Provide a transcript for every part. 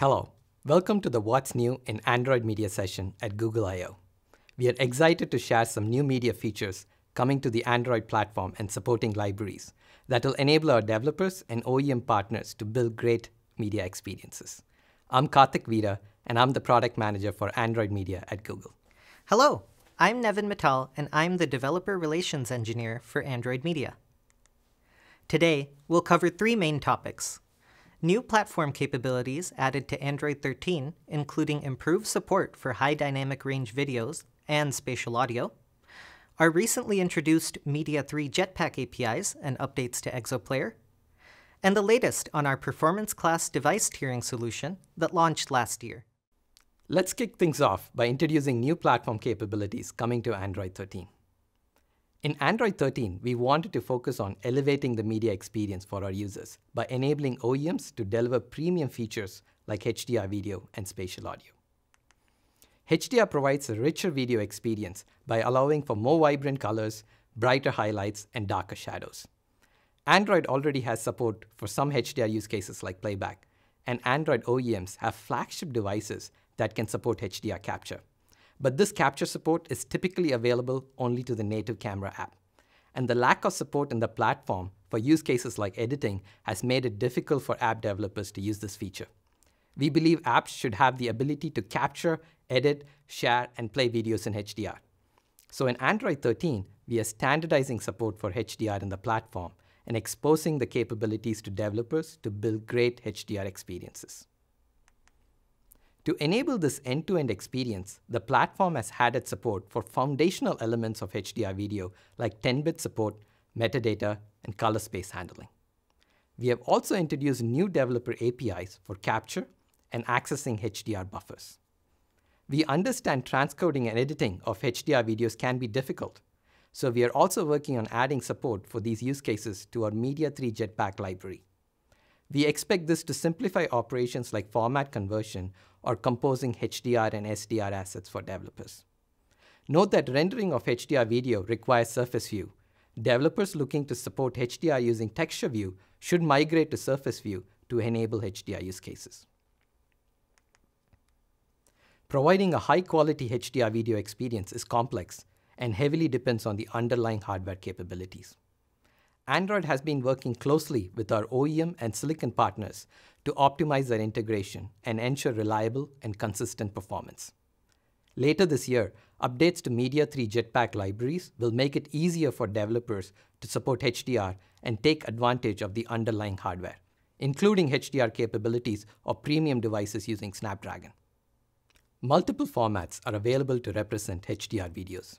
Hello, welcome to the What's New in Android Media session at Google I/O. We are excited to share some new media features coming to the Android platform and supporting libraries that will enable our developers and OEM partners to build great media experiences. I'm Karthik Veera, and I'm the product manager for Android Media at Google. Hello, I'm Nevin Mittal, and I'm the developer relations engineer for Android Media. Today, we'll cover three main topics. New platform capabilities added to Android 13, including improved support for high dynamic range videos and spatial audio, our recently introduced Media3 Jetpack APIs and updates to ExoPlayer, and the latest on our Performance Class device tiering solution that launched last year. Let's kick things off by introducing new platform capabilities coming to Android 13. In Android 13, we wanted to focus on elevating the media experience for our users by enabling OEMs to deliver premium features like HDR video and spatial audio. HDR provides a richer video experience by allowing for more vibrant colors, brighter highlights, and darker shadows. Android already has support for some HDR use cases like playback, and Android OEMs have flagship devices that can support HDR capture. But this capture support is typically available only to the native camera app. And the lack of support in the platform for use cases like editing has made it difficult for app developers to use this feature. We believe apps should have the ability to capture, edit, share, and play videos in HDR. So in Android 13, we are standardizing support for HDR in the platform and exposing the capabilities to developers to build great HDR experiences. To enable this end-to-end experience, the platform has added support for foundational elements of HDR video like 10-bit support, metadata, and color space handling. We have also introduced new developer APIs for capture and accessing HDR buffers. We understand transcoding and editing of HDR videos can be difficult, so we are also working on adding support for these use cases to our Media3 Jetpack library. We expect this to simplify operations like format conversion or composing HDR and SDR assets for developers. Note that rendering of HDR video requires SurfaceView. Developers looking to support HDR using TextureView should migrate to SurfaceView to enable HDR use cases. Providing a high-quality HDR video experience is complex and heavily depends on the underlying hardware capabilities. Android has been working closely with our OEM and silicon partners to optimize their integration and ensure reliable and consistent performance. Later this year, updates to Media3 Jetpack libraries will make it easier for developers to support HDR and take advantage of the underlying hardware, including HDR capabilities of premium devices using Snapdragon. Multiple formats are available to represent HDR videos.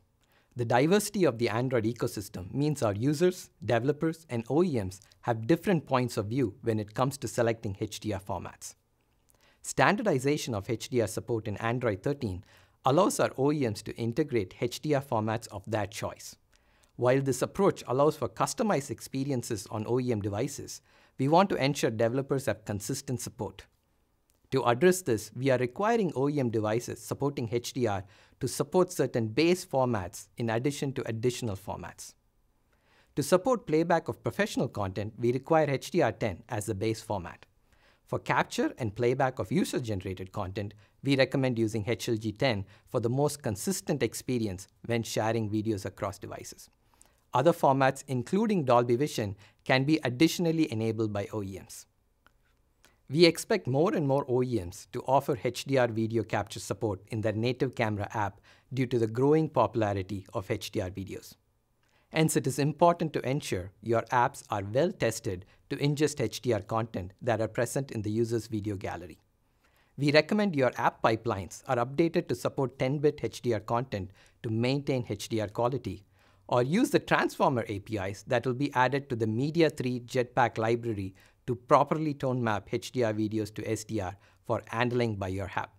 The diversity of the Android ecosystem means our users, developers, and OEMs have different points of view when it comes to selecting HDR formats. Standardization of HDR support in Android 13 allows our OEMs to integrate HDR formats of their choice. While this approach allows for customized experiences on OEM devices, we want to ensure developers have consistent support. To address this, we are requiring OEM devices supporting HDR to support certain base formats in addition to additional formats. To support playback of professional content, we require HDR10 as the base format. For capture and playback of user-generated content, we recommend using HLG10 for the most consistent experience when sharing videos across devices. Other formats, including Dolby Vision, can be additionally enabled by OEMs. We expect more and more OEMs to offer HDR video capture support in their native camera app due to the growing popularity of HDR videos. Hence, it is important to ensure your apps are well tested to ingest HDR content that are present in the user's video gallery. We recommend your app pipelines are updated to support 10-bit HDR content to maintain HDR quality, or use the Transformer APIs that will be added to the Media3 Jetpack library to properly tone map HDR videos to SDR for handling by your app.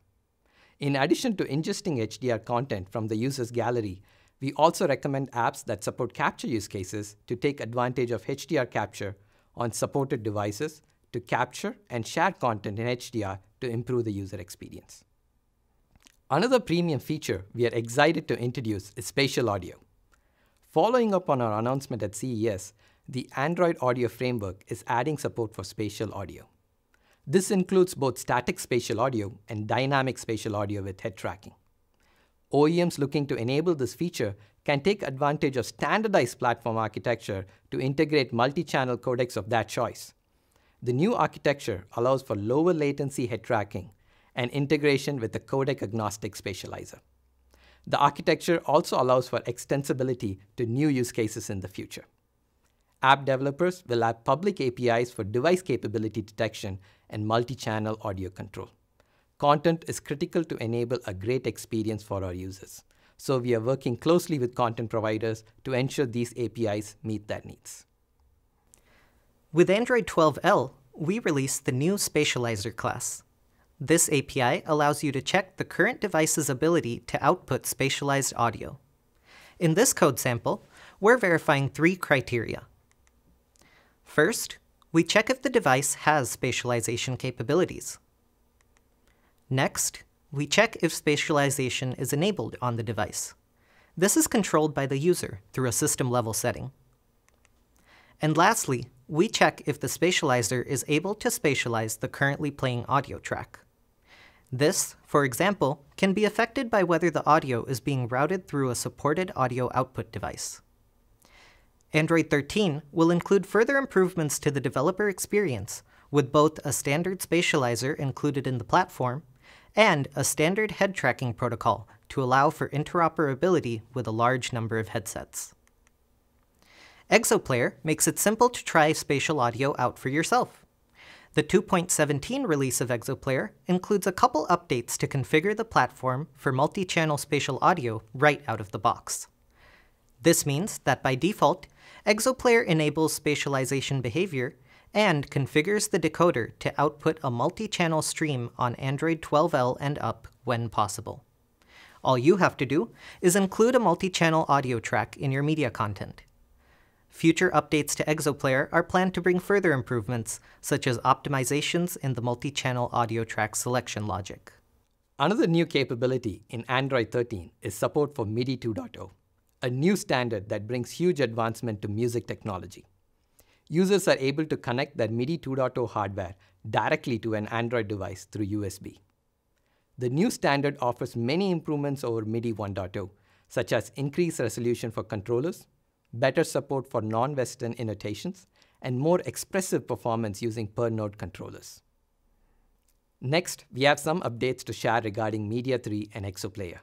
In addition to ingesting HDR content from the user's gallery, we also recommend apps that support capture use cases to take advantage of HDR capture on supported devices to capture and share content in HDR to improve the user experience. Another premium feature we are excited to introduce is spatial audio. Following up on our announcement at CES, the Android Audio Framework is adding support for spatial audio. This includes both static spatial audio and dynamic spatial audio with head tracking. OEMs looking to enable this feature can take advantage of standardized platform architecture to integrate multi-channel codecs of that choice. The new architecture allows for lower latency head tracking and integration with the codec-agnostic spatializer. The architecture also allows for extensibility to new use cases in the future. App developers will add public APIs for device capability detection and multi-channel audio control. Content is critical to enable a great experience for our users, so we are working closely with content providers to ensure these APIs meet their needs. With Android 12L, we released the new Spatializer class. This API allows you to check the current device's ability to output spatialized audio. In this code sample, we're verifying three criteria. First, we check if the device has spatialization capabilities. Next, we check if spatialization is enabled on the device. This is controlled by the user through a system-level setting. And lastly, we check if the spatializer is able to spatialize the currently playing audio track. This, for example, can be affected by whether the audio is being routed through a supported audio output device. Android 13 will include further improvements to the developer experience with both a standard spatializer included in the platform and a standard head tracking protocol to allow for interoperability with a large number of headsets. ExoPlayer makes it simple to try spatial audio out for yourself. The 2.17 release of ExoPlayer includes a couple updates to configure the platform for multi-channel spatial audio right out of the box. This means that by default, ExoPlayer enables spatialization behavior and configures the decoder to output a multi-channel stream on Android 12L and up when possible. All you have to do is include a multi-channel audio track in your media content. Future updates to ExoPlayer are planned to bring further improvements, such as optimizations in the multi-channel audio track selection logic. Another new capability in Android 13 is support for MIDI 2.0, a new standard that brings huge advancement to music technology. Users are able to connect their MIDI 2.0 hardware directly to an Android device through USB. The new standard offers many improvements over MIDI 1.0, such as increased resolution for controllers, better support for non-Western annotations, and more expressive performance using per-node controllers. Next, we have some updates to share regarding Media3 and ExoPlayer.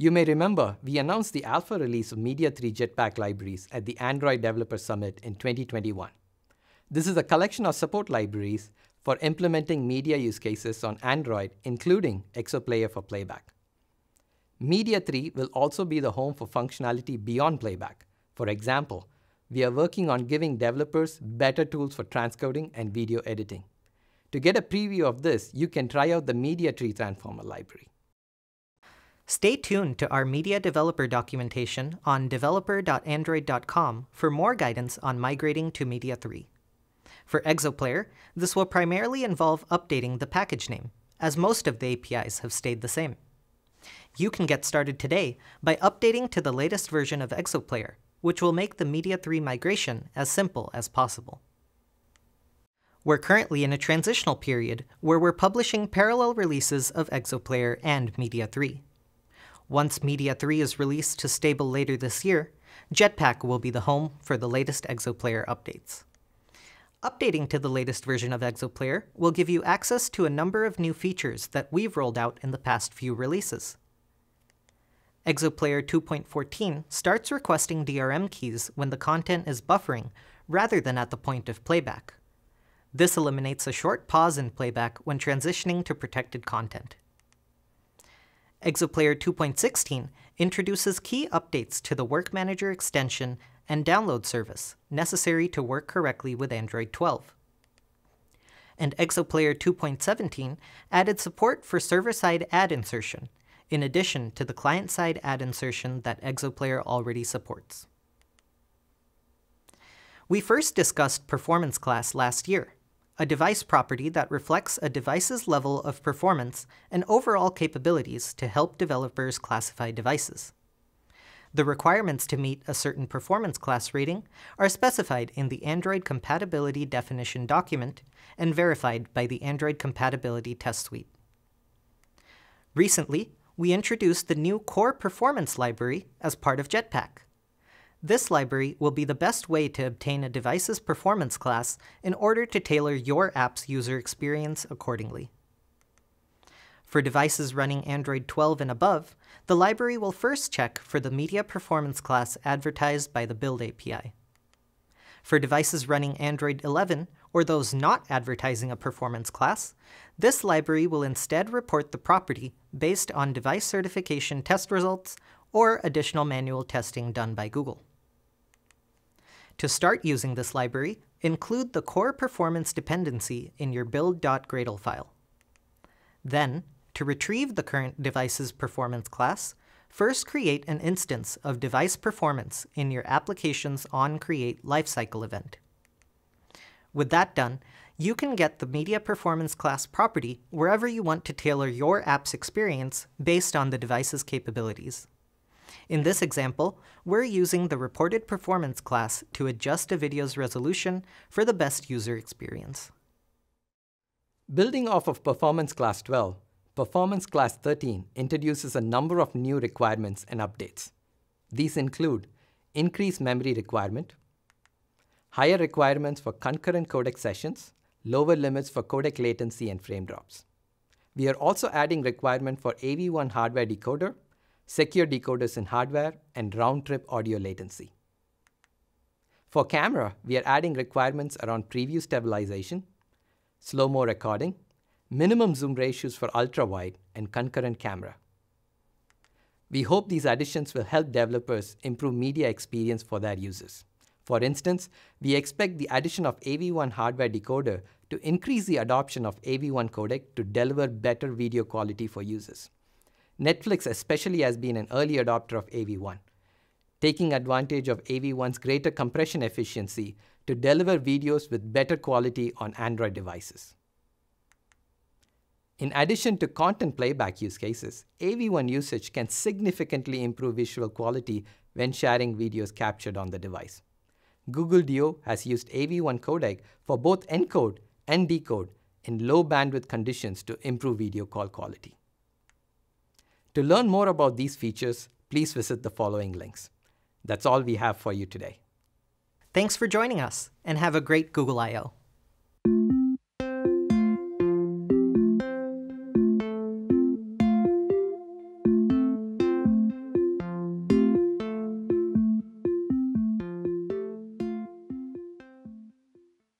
You may remember, we announced the alpha release of Media3 Jetpack libraries at the Android Developer Summit in 2021. This is a collection of support libraries for implementing media use cases on Android, including ExoPlayer for playback. Media3 will also be the home for functionality beyond playback. For example, we are working on giving developers better tools for transcoding and video editing. To get a preview of this, you can try out the Media3 Transformer library. Stay tuned to our media developer documentation on developer.android.com for more guidance on migrating to Media3. For ExoPlayer, this will primarily involve updating the package name, as most of the APIs have stayed the same. You can get started today by updating to the latest version of ExoPlayer, which will make the Media3 migration as simple as possible. We're currently in a transitional period where we're publishing parallel releases of ExoPlayer and Media3. Once Media3 is released to stable later this year, Jetpack will be the home for the latest ExoPlayer updates. Updating to the latest version of ExoPlayer will give you access to a number of new features that we've rolled out in the past few releases. ExoPlayer 2.14 starts requesting DRM keys when the content is buffering rather than at the point of playback. This eliminates a short pause in playback when transitioning to protected content. ExoPlayer 2.16 introduces key updates to the Work Manager extension and download service necessary to work correctly with Android 12. And ExoPlayer 2.17 added support for server-side ad insertion, in addition to the client-side ad insertion that ExoPlayer already supports. We first discussed Performance Class last year, a device property that reflects a device's level of performance and overall capabilities to help developers classify devices. The requirements to meet a certain performance class rating are specified in the Android Compatibility Definition document and verified by the Android Compatibility Test Suite. Recently, we introduced the new Core Performance Library as part of Jetpack. This library will be the best way to obtain a device's performance class in order to tailor your app's user experience accordingly. For devices running Android 12 and above, the library will first check for the media performance class advertised by the Build API. For devices running Android 11, or those not advertising a performance class, this library will instead report the property based on device certification test results or additional manual testing done by Google. To start using this library, include the core performance dependency in your build.gradle file. Then, to retrieve the current device's performance class, first create an instance of device performance in your application's onCreate lifecycle event. With that done, you can get the media performance class property wherever you want to tailor your app's experience based on the device's capabilities. In this example, we're using the reported performance class to adjust a video's resolution for the best user experience. Building off of Performance Class 12, Performance Class 13 introduces a number of new requirements and updates. These include increased memory requirement, higher requirements for concurrent codec sessions, lower limits for codec latency and frame drops. We are also adding requirement for AV1 hardware decoder, secure decoders in hardware, and round-trip audio latency. For camera, we are adding requirements around preview stabilization, slow-mo recording, minimum zoom ratios for ultra-wide, and concurrent camera. We hope these additions will help developers improve media experience for their users. For instance, we expect the addition of AV1 hardware decoder to increase the adoption of AV1 codec to deliver better video quality for users. Netflix especially has been an early adopter of AV1, taking advantage of AV1's greater compression efficiency to deliver videos with better quality on Android devices. In addition to content playback use cases, AV1 usage can significantly improve visual quality when sharing videos captured on the device. Google I/O has used AV1 codec for both encode and decode in low bandwidth conditions to improve video call quality. To learn more about these features, please visit the following links. That's all we have for you today. Thanks for joining us, and have a great Google I/O.